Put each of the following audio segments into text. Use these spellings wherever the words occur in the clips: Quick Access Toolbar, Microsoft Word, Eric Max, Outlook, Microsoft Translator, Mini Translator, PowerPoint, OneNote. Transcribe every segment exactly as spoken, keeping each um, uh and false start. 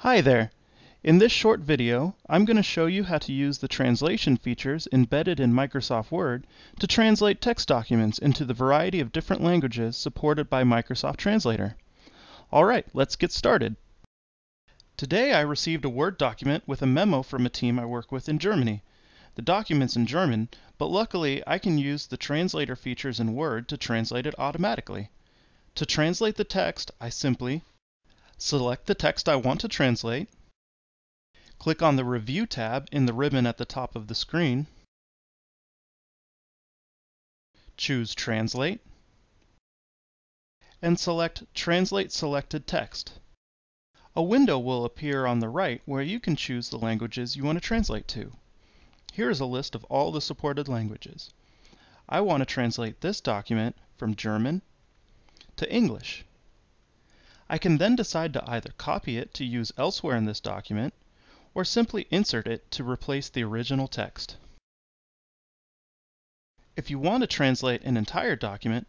Hi there! In this short video, I'm going to show you how to use the translation features embedded in Microsoft Word to translate text documents into the variety of different languages supported by Microsoft Translator. Alright, let's get started! Today I received a Word document with a memo from a team I work with in Germany. The document's in German, but luckily I can use the translator features in Word to translate it automatically. To translate the text, I simply select the text I want to translate, click on the Review tab in the ribbon at the top of the screen, choose Translate, and select Translate Selected Text. A window will appear on the right where you can choose the languages you want to translate to. Here is a list of all the supported languages. I want to translate this document from German to English. I can then decide to either copy it to use elsewhere in this document, or simply insert it to replace the original text. If you want to translate an entire document,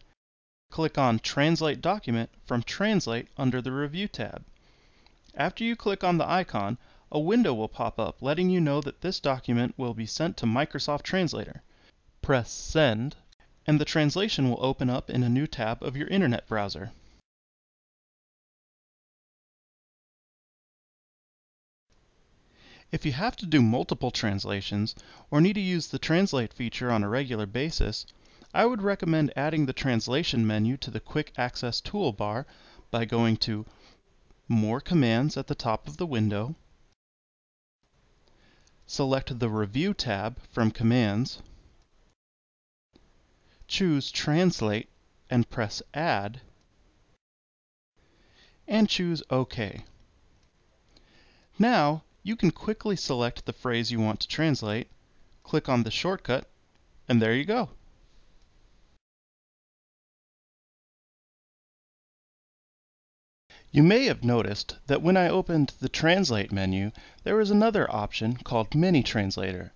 click on Translate Document from Translate under the Review tab. After you click on the icon, a window will pop up letting you know that this document will be sent to Microsoft Translator. Press Send, and the translation will open up in a new tab of your internet browser. If you have to do multiple translations, or need to use the Translate feature on a regular basis, I would recommend adding the translation menu to the Quick Access Toolbar by going to More Commands at the top of the window, select the Review tab from Commands, choose Translate and press Add, and choose OK. Now, you can quickly select the phrase you want to translate, click on the shortcut, and there you go. You may have noticed that when I opened the Translate menu, there is another option called Mini Translator.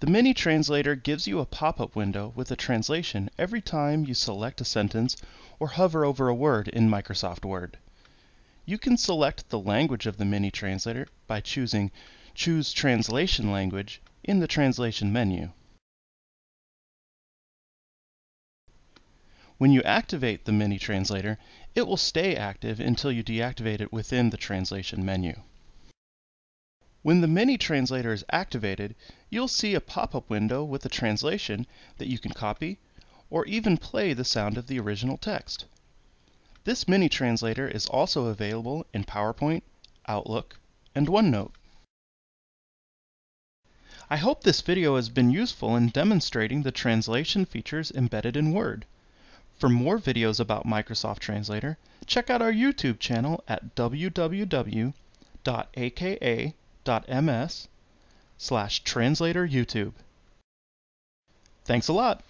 The Mini Translator gives you a pop-up window with a translation every time you select a sentence or hover over a word in Microsoft Word. You can select the language of the Mini Translator by choosing Choose Translation Language in the Translation menu. When you activate the Mini Translator, it will stay active until you deactivate it within the Translation menu. When the Mini Translator is activated, you'll see a pop-up window with a translation that you can copy or even play the sound of the original text. This Mini Translator is also available in PowerPoint, Outlook, and OneNote. I hope this video has been useful in demonstrating the translation features embedded in Word. For more videos about Microsoft Translator, check out our YouTube channel at w w w dot a k a dot m s slash translator YouTube. Thanks a lot!